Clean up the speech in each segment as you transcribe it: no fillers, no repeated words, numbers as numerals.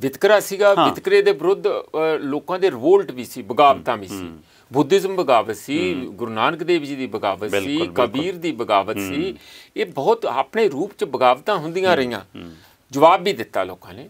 ਵਿਤਕਰਾ ਸੀਗਾ ਵਿਤਕਰੇ ਦੇ ਵਿਰੁੱਧ ਲੋਕਾਂ ਦੇ ਰਿਵੋਲਟ ਵੀ ਸੀ ਬਗਾਵਤਾਂ ਵੀ ਸੀ ਬੁੱਧਿਜ਼ਮ ਬਗਾਵਤ ਸੀ ਗੁਰੂ ਨਾਨਕ ਦੇਵ ਜੀ ਦੀ ਬਗਾਵਤ ਸੀ ਕਬੀਰ ਦੀ ਬਗਾਵਤ ਸੀ ਇਹ ਬਹੁਤ ਆਪਣੇ ਰੂਪ ਚ ਬਗਾਵਤਾਂ ਹੁੰਦੀਆਂ ਰਹੀਆਂ ਜਵਾਬ ਵੀ ਦਿੱਤਾ ਲੋਕਾਂ ਨੇ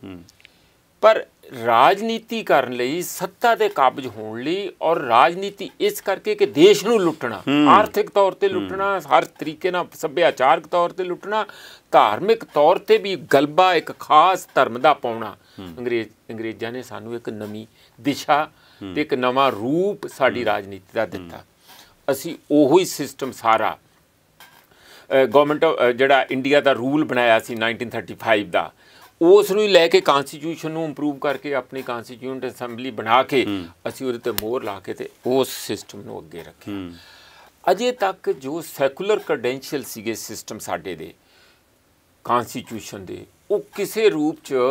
ਪਰ ਰਾਜਨੀਤੀ ਕਰਨ ਲਈ ਸੱਤਾ ਦੇ ਕਾਬਜ ਹੋਣ ਲਈ ਔਰ ਰਾਜਨੀਤੀ ਇਸ ਕਰਕੇ ਕਿ ਦੇਸ਼ ਨੂੰ ਲੁੱਟਣਾ ਆਰਥਿਕ ਤੌਰ ਤੇ ਲੁੱਟਣਾ ਹਰ ਤਰੀਕੇ ਨਾਲ ਸੱਭਿਆਚਾਰਕ ਤੌਰ ਤੇ ਲੁੱਟਣਾ ਧਾਰਮਿਕ ਤੌਰ ਤੇ ਵੀ ਗਲਬਾ ਇੱਕ ਖਾਸ ਧਰਮ ਦਾ ਪਾਉਣਾ ਅੰਗਰੇਜ਼ਾਂ ਨੇ ਸਾਨੂੰ ਇੱਕ ਨਵੀਂ ਦਿਸ਼ਾ ਤੇ ਇੱਕ ਨਵਾਂ ਰੂਪ ਸਾਡੀ ਰਾਜਨੀਤੀ ਦਾ ਦਿੱਤਾ ਅਸੀਂ ਉਹੀ ਸਿਸਟਮ ਸਾਰਾ ਗਵਰਨਮੈਂਟ ਜਿਹੜਾ ਇੰਡੀਆ ਦਾ ਰੂਲ ਬਣਾਇਆ ਸੀ 1935 ਦਾ उस नूं लै के कॉन्स्टिट्यूशन नूं इंप्रूव करके अपनी कॉन्स्टिट्यूंट असैंबली बना के असी उहदे ते मोहर ला के ते उस सिस्टम नूं अगे रखे अजे तक जो सैकुलर क्रेडेंशियल सीगे सिस्टम साडे दे कॉन्स्टिट्यूशन दे उह किसे रूप च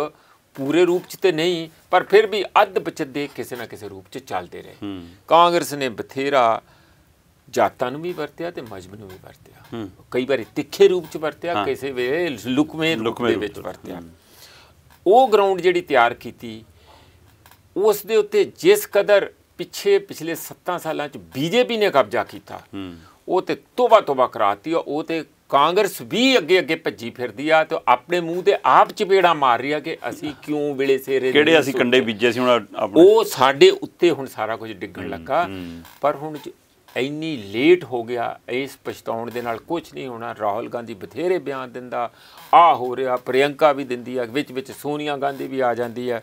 पूरे रूप च ते नहीं पर फिर भी अध बचदे किसे ना किसे रूप च चलदे रहे कांग्रेस ने बथेरा जातां नूं भी वरतिया ते मजहब नूं भी वरतिया कई बार तिखे रूप च वरतिया किसे वेले लुकवें दे विच वरतिया ਉਹ ਗਰਾਊਂਡ ਜਿਹੜੀ ਤਿਆਰ ਕੀਤੀ ਉਸ ਦੇ ਉੱਤੇ ਜਿਸ ਕਦਰ ਪਿਛਲੇ 7 ਸਾਲਾਂ 'ਚ ਬੀਜੇਪੀ ਨੇ ਕਬਜ਼ਾ ਕੀਤਾ ਉਹ ਤੇ ਤੋਬਾ ਕਰਾਤੀ ਉਹ ਤੇ ਕਾਂਗਰਸ ਵੀ ਅੱਗੇ ਭੱਜੀ ਫਿਰਦੀ ਆ ਤੇ ਆਪਣੇ ਮੂੰਹ ਤੇ ਆਪ ਚਪੇੜਾ ਮਾਰ ਰਹੀ ਆ ਕਿ ਅਸੀਂ ਕਿਉਂ ਵੇਲੇ ਸਿਰੇ ਕਿਹੜੇ ਅਸੀਂ ਕੰਡੇ ਬੀਜੇ ਸੀ ਹੁਣ ਉਹ ਸਾਡੇ ਉੱਤੇ ਹੁਣ ਸਾਰਾ ਕੁਝ ਡਿੱਗਣ ਲੱਗਾ ਪਰ ਹੁਣ ਇੰਨੀ ਲੇਟ ਹੋ ਗਿਆ ਇਸ ਪਛਤਾਉਣ ਦੇ ਨਾਲ ਕੁਝ ਨਹੀਂ ਹੋਣਾ ਰਾਹੁਲ ਗਾਂਧੀ ਬਥੇਰੇ ਬਿਆਨ ਦਿੰਦਾ ਆ ਹੋ ਰਿਹਾ ਪ੍ਰਿਯੰਕਾ ਵੀ ਦਿੰਦੀ ਆ ਵਿੱਚ ਸੋਨੀਆ ਗਾਂਧੀ ਵੀ ਆ ਜਾਂਦੀ ਆ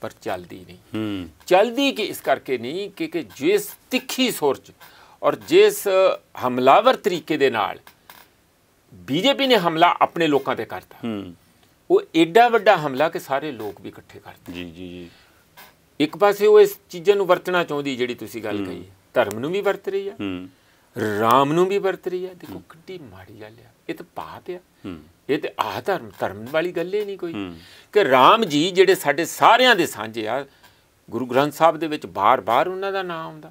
ਪਰ ਚੱਲਦੀ ਨਹੀਂ ਚੱਲਦੀ ਕਿ ਇਸ ਕਰਕੇ ਨਹੀਂ ਕਿ ਜਿਸ ਤਿੱਖੀ ਸੁਰ 'ਚ ਔਰ ਜਿਸ ਹਮਲਾਵਰ ਤਰੀਕੇ ਦੇ ਨਾਲ ਬੀਜੇਪੀ ਨੇ ਹਮਲਾ ਆਪਣੇ ਲੋਕਾਂ ਤੇ ਕਰਤਾ ਉਹ ਐਡਾ ਵੱਡਾ ਹਮਲਾ ਕਿ ਸਾਰੇ ਲੋਕ ਵੀ ਇਕੱਠੇ ਕਰਦੇ ਜੀ ਇੱਕ ਪਾਸੇ ਉਹ ਇਸ ਚੀਜ਼ਾਂ ਨੂੰ ਵਰਤਣਾ ਚਾਹੁੰਦੀ ਜਿਹੜੀ ਤੁਸੀਂ ਗੱਲ ਕਹੀ ਧਰਮ ਨੂੰ ਵੀ ਵਰਤ ਰਹੀ ਆ ਰਾਮ ਨੂੰ ਵੀ ਵਰਤ ਰਹੀ ਆ ਦੇਖੋ ਕਿੱਡੀ ਮਾੜੀ ਗੱਲ ਆ ਇਹ ਤਾਂ ਪਾਪ ਆ ਇਹ ਤੇ ਆਹ ਧਰਮ ਵਾਲੀ ਗੱਲ ਹੀ ਨਹੀਂ ਕੋਈ ਕਿ ਰਾਮ ਜੀ ਜਿਹੜੇ ਸਾਡੇ ਸਾਰਿਆਂ ਦੇ ਸਾਂਝੇ ਆ ਗੁਰੂ ਗ੍ਰੰਥ ਸਾਹਿਬ ਦੇ ਵਿੱਚ ਬਾਰ-ਬਾਰ ਉਹਨਾਂ ਦਾ ਨਾਮ ਆਉਂਦਾ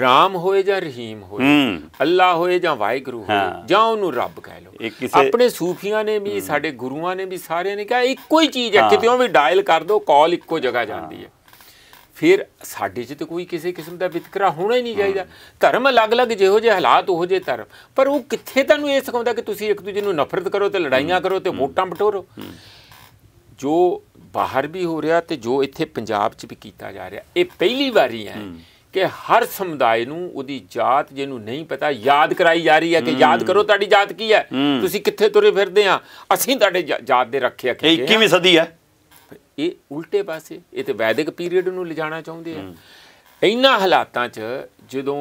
ਰਾਮ ਹੋਏ ਜਾਂ ਰਹੀਮ ਹੋਏ ਅੱਲਾ ਹੋਏ ਜਾਂ ਵਾਹਿਗੁਰੂ ਹੋਏ ਜਾਂ ਉਹਨੂੰ ਰੱਬ ਕਹਿ ਲਓ ਆਪਣੇ ਸੂਫੀਆਂ ਨੇ ਵੀ ਸਾਡੇ ਗੁਰੂਆਂ ਨੇ ਵੀ ਸਾਰਿਆਂ ਨੇ ਕਿਹਾ ਇੱਕੋ ਹੀ ਚੀਜ਼ ਹੈ ਕਿਤੇ ਉਹ ਵੀ ਡਾਇਲ ਕਰ ਦਿਓ ਕਾਲ ਇੱਕੋ ਜਗ੍ਹਾ ਜਾਂਦੀ ਹੈ ਫਿਰ ਸਾਡੇ 'ਚ ਤਾਂ ਕੋਈ ਕਿਸੇ ਕਿਸਮ ਦਾ ਵਿਤਕਰਾ ਹੋਣਾ ਹੀ ਨਹੀਂ ਚਾਹੀਦਾ ਧਰਮ ਅਲੱਗ-ਅਲੱਗ ਜਿਹੋ ਜਿਹੇ ਹਾਲਾਤ ਉਹੋ ਜਿਹੇ ਧਰਮ ਪਰ ਉਹ ਕਿੱਥੇ ਤੁਹਾਨੂੰ ਇਹ ਸਿਖਾਉਂਦਾ ਕਿ ਤੁਸੀਂ ਇੱਕ ਦੂਜੇ ਨੂੰ ਨਫ਼ਰਤ ਕਰੋ ਤੇ ਲੜਾਈਆਂ ਕਰੋ ਤੇ ਵੋਟਾਂ ਬਟੋਰੋ ਜੋ ਬਾਹਰ ਵੀ ਹੋ ਰਿਹਾ ਤੇ ਜੋ ਇੱਥੇ ਪੰਜਾਬ 'ਚ ਵੀ ਕੀਤਾ ਜਾ ਰਿਹਾ ਇਹ ਪਹਿਲੀ ਵਾਰੀ ਹੈ ਕਿ ਹਰ ਸਮੁਦਾਇ ਨੂੰ ਉਹਦੀ ਜਾਤ ਜਿਹਨੂੰ ਨਹੀਂ ਪਤਾ ਯਾਦ ਕਰਾਈ ਜਾ ਰਹੀ ਹੈ ਕਿ ਯਾਦ ਕਰੋ ਤੁਹਾਡੀ ਜਾਤ ਕੀ ਹੈ ਤੁਸੀਂ ਕਿੱਥੇ ਤੁਰੇ ਫਿਰਦੇ ਆ ਅਸੀਂ ਤੁਹਾਡੇ ਜਾਤ ਦੇ ਰੱਖਿਆ ਕਿ 21ਵੀਂ ਸਦੀ ਹੈ ਇਹ ਉਲਟੇ ਪਾਸੇ ਇਹ ਤੇ ਵੈਦਿਕ ਪੀਰੀਅਡ ਨੂੰ ਲਿਜਾਣਾ ਚਾਹੁੰਦੇ ਆ ਇਹਨਾਂ ਹਾਲਾਤਾਂ 'ਚ ਜਦੋਂ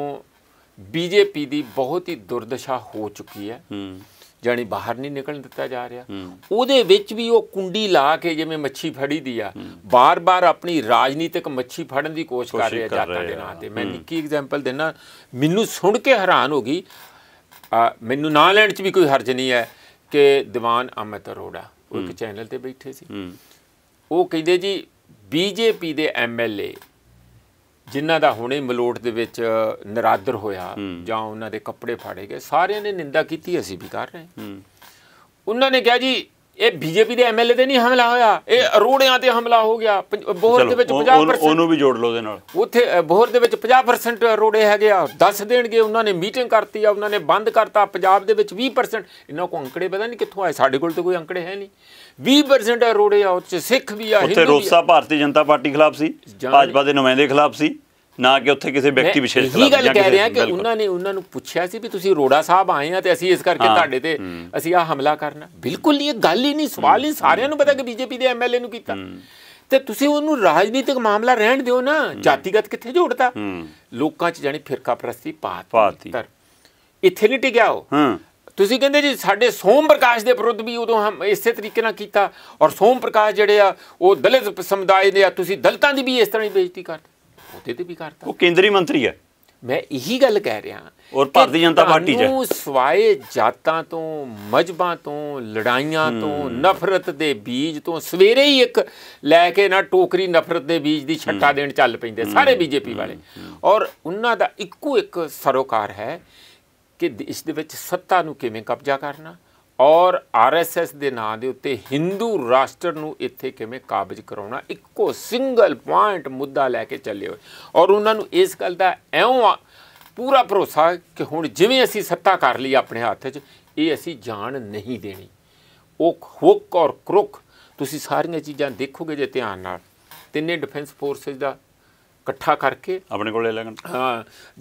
ਬੀਜੇਪੀ ਦੀ ਬਹੁਤ ਹੀ ਦੁਰਦਸ਼ਾ ਹੋ ਚੁੱਕੀ ਹੈ ਜਾਣੀ ਬਾਹਰ ਨਹੀਂ ਨਿਕਲਣ ਦਿੱਤਾ ਜਾ ਰਿਹਾ ਉਹਦੇ ਵਿੱਚ ਵੀ ਉਹ ਕੁੰਡੀ ਲਾ ਕੇ ਜਿਵੇਂ ਮੱਛੀ ਫੜੀ ਦੀ ਆ ਬਾਰ-ਬਾਰ ਆਪਣੀ ਰਾਜਨੀਤਿਕ ਮੱਛੀ ਫੜਨ ਦੀ ਕੋਸ਼ਿਸ਼ ਕਰ ਰਿਹਾ ਜਾਤਾਂ ਦੇ ਨਾਂ ਤੇ ਮੈਂ ਨਿੱਕੀ ਐਗਜ਼ਾਮਪਲ ਦੇਣਾ ਮੈਨੂੰ ਸੁਣ ਕੇ ਹੈਰਾਨ ਹੋ ਗਈ ਮੈਨੂੰ ਨਾਂ ਲੈਣ 'ਚ ਵੀ ਕੋਈ ਹਰਜ ਨਹੀਂ ਹੈ ਕਿ ਦੀਵਾਨ ਅਮਿਤ ਅਰੋੜਾ ਉਹ ਇੱਕ ਚੈਨਲ 'ਤੇ ਬੈਠੇ ਸੀ ਉਹ ਕਹਿੰਦੇ ਜੀ ਬੀਜੇਪੀ ਦੇ MLA ਜਿਨ੍ਹਾਂ ਦਾ ਹੁਣੇ ਮਲੋਟ ਦੇ ਵਿੱਚ ਨਰਾਦਰ ਹੋਇਆ ਜਾਂ ਉਹਨਾਂ ਦੇ ਕੱਪੜੇ ਫਾੜੇ ਗਏ ਸਾਰਿਆਂ ਨੇ ਨਿੰਦਾ ਕੀਤੀ ਅਸੀਂ ਵੀ ਕਰ ਰਹੇ ਉਹਨਾਂ ਨੇ ਕਿਹਾ ਜੀ ਇਹ ਬੀਜੇਪੀ ਦੇ MLA ਤੇ ਨਹੀਂ ਹਮਲਾ ਹੋਇਆ ਇਹ ਅਰੋੜਿਆਂ ਤੇ ਹਮਲਾ ਹੋ ਗਿਆ ਬੋਹਰ ਦੇ ਵਿੱਚ 50% ਉਹਨੂੰ ਵੀ ਜੋੜ ਲਓ ਉਹਦੇ ਨਾਲ ਉੱਥੇ ਬੋਹਰ ਦੇ ਵਿੱਚ 50% ਅਰੋੜੇ ਹੈਗੇ ਆ ਦੱਸ ਦੇਣਗੇ ਉਹਨਾਂ ਨੇ ਮੀਟਿੰਗ ਕਰਤੀ ਆ ਉਹਨਾਂ ਨੇ ਬੰਦ ਕਰਤਾ ਪੰਜਾਬ ਦੇ ਵਿੱਚ 20% ਇਹਨਾਂ ਕੋਲ ਅੰਕੜੇ ਪਤਾ ਨਹੀਂ ਕਿੱਥੋਂ ਆਏ ਸਾਡੇ ਕੋਲ ਤਾਂ ਕੋਈ ਅੰਕੜੇ ਹੈ ਨਹੀਂ 20% ਅਰੋੜੇ ਆ ਉੱਥੇ ਸਿੱਖ ਵੀ ਆ ਉੱਥੇ ਰੋਸਾ ਭਾਰਤੀ ਜਨਤਾ ਪਾਰਟੀ ਖਿਲਾਫ ਸੀ ਭਾਜਪਾ ਦੇ ਨੁਮਾਇੰਦੇ ਖਿਲਾਫ ਸੀ ਨਾ ਕਿ ਉੱਥੇ ਕਿਸੇ ਵਿਅਕਤੀ ਵਿਸ਼ੇਸ਼ ਖਿਲਾਫ ਗੱਲ ਕਹਿ ਰਿਹਾ ਕਿ ਉਹਨਾਂ ਨੇ ਉਹਨਾਂ ਨੂੰ ਪੁੱਛਿਆ ਸੀ ਵੀ ਤੁਸੀਂ ਅਰੋੜਾ ਸਾਹਿਬ ਆਏ ਆ ਤੇ ਅਸੀਂ ਇਸ ਕਰਕੇ ਤੁਹਾਡੇ ਤੇ ਅਸੀਂ ਆ ਹਮਲਾ ਕਰਨਾ ਬਿਲਕੁਲ ਇਹ ਗੱਲ ਹੀ ਨਹੀਂ ਸਵਾਲ ਹੀ ਸਾਰਿਆਂ ਨੂੰ ਪਤਾ ਕਿ ਬੀਜੇਪੀ ਦੇ MLA ਨੂੰ ਕੀਤਾ ਤੇ ਤੁਸੀਂ ਉਹਨੂੰ ਰਾਜਨੀਤਿਕ ਮਾਮਲਾ ਰਹਿਣ ਦਿਓ ਨਾ ਜਾਤੀਗਤ ਕਿੱਥੇ ਜੋੜਦਾ ਲੋਕਾਂ 'ਚ ਜਾਣੀ ਫਿਰਕਾ ਪ੍ਰਸਤੀ ਪਾਤੀ ਇੱਥੇ ਨਹੀਂ ਟਿਕਿਆ ਉਹ ਤੁਸੀਂ ਕਹਿੰਦੇ ਜੀ ਸਾਡੇ ਸੋਮ ਪ੍ਰਕਾਸ਼ ਦੇ ਵਿਰੁੱਧ ਵੀ ਉਦੋਂ ਹਮ ਇਸੇ ਤਰੀਕੇ ਨਾਲ ਕੀਤਾ ਔਰ ਸੋਮ ਪ੍ਰਕਾਸ਼ ਜਿਹੜੇ ਆ ਉਹ ਦਲਿਤ ਸਮੁਦਾਇ ਦੇ ਆ ਤੁਸੀਂ ਦਲਿਤਾਂ ਦੀ ਵੀ ਇਸ ਤਰ੍ਹਾਂ ਹੀ ਬੇਇੱਜ਼ਤੀ ਕਰਦੇ ਉਹਦੇ ਤੇ ਵੀ ਕਰਤਾ ਉਹ ਕੇਂਦਰੀ ਮੰਤਰੀ ਹੈ मैं यही गल कह रहा और भारतीय जनता पार्टी सवाए जातां तो मजहबां तो लड़ाइयां तो नफरत दे बीज तो सवेरे ही एक लैके ना टोकरी नफरत दे बीज दी छट्टा देन चल पैंदे सारे बीजेपी वाले और उन्हां दा इक्को एक सरोकार है कि इस दे विच सत्ता नूं किवें कब्जा करना और आर एस एस के नाँ के उत्ते हिंदू राष्ट्र नूं इत्थे किवें काबज कराउणा इक्को सिंगल पॉइंट मुद्दा लैके चले हो और उन्हां नूं इस गल दा ऐं पूरा भरोसा कि हुण जिवें असीं सत्ता कर लई अपने हत्थ च इह असीं जाण नहीं देनी। ओह हुक और क्रुक तुसीं सारियां चीज़ां देखोगे जे ध्यान नाल तिन्ने डिफेंस फोर्सेस दा इकट्ठा करके अपने कोल लैण हाँ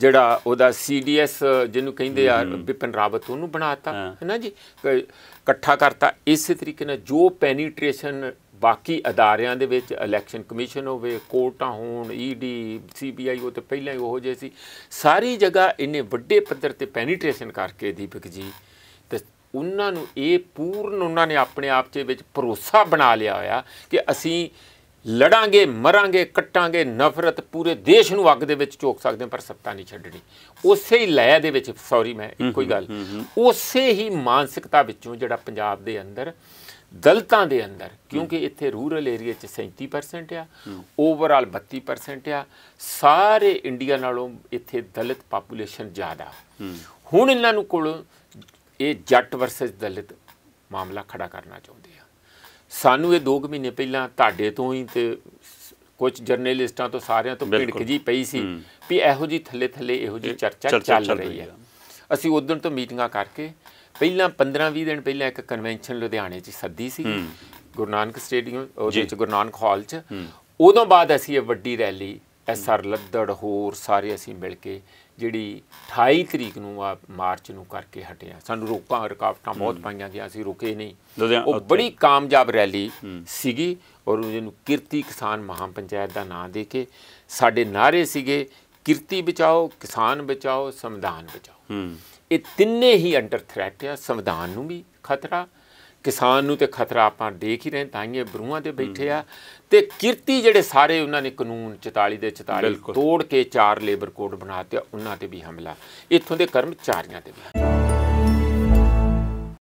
जिहड़ा उहदा सीडीएस जिन्हूं कहिंदे आ बिपिन रावत उहनूं बनाता है ना जी इकट्ठा करता। इस तरीके नाल जो पैनीट्रेशन बाकी अदारियां दे विच इलैक्शन कमीशन होवे कोर्टां होण ईडी सीबीआई वो तो पहले ही जे सी सारी जगह इन्ने वड्डे पद्धर ते पैनीट्रेशन करके दीपक जी ते उन्हां नूं इह पूर्ण उन्हां ने अपने आप दे विच भरोसा बना लिया होया कि असीं लड़ांगे मरांगे कट्टांगे नफरत पूरे देश नूं अग दे विच झोक सकदे पर सत्ता नहीं छड्डणी। उसे ही लय दे विच सॉरी मैं कोई गल उसे ही मानसिकता विचों जिहड़ा पंजाब दे अंदर दलितां दे अंदर क्योंकि इत्थे रूरल एरिया 37% आ ओवरऑल 32% आ सारे इंडिया नालों इत्थे दलित पापूलेशन ज़्यादा हुण इन्हां नूं कोल ये जट वर्सेस दलित मामला खड़ा करना चाहुंदे आ। सानूं ये 2 महीने पहलां तुहाडे तों ही ते कुछ जर्नलिस्टां तो सारियां तो भिड़क जी पई सी भी इहो जी थल्ले थल्ले इहो जी चर्चा चल रही है। असीं उदण तो मीटिंगां करके ਪਹਿਲਾਂ 15-20 दिन ਪਹਿਲਾਂ एक कन्वेंशन लुधियाने सद्दी सी गुरु नानक स्टेडियम गुरु नानक हॉल च उदों बाद असीं इह वड्डी रैली एस आर लद्दड़ होर सारे असीं मिल के जिहड़ी 28 तरीक नूं मार्च नूं करके हटे आ। सानूं रोकां रुकावटां बहुत पाईयां गईयां असीं रुके नहीं ओह बड़ी कामयाब रैली सीगी और उहनूं किरती किसान महापंचायत दा नां दे के साडे नारे सीगे किरती बचाओ किसान बचाओ संविधान बचाओ। ये तिन्ने ही अंडर थ्रैट आ संविधान नूं भी खतरा किसान नूं ते खतरा आपां देख ही रहे ताइए बरूहां ते बैठे आ ते किरती जिहड़े सारे उन्होंने कानून 44 दे 44 तोड़ के 4 लेबर कोड बनाते उन्होंने भी हमला इत्थों के कर्मचारियों ते भी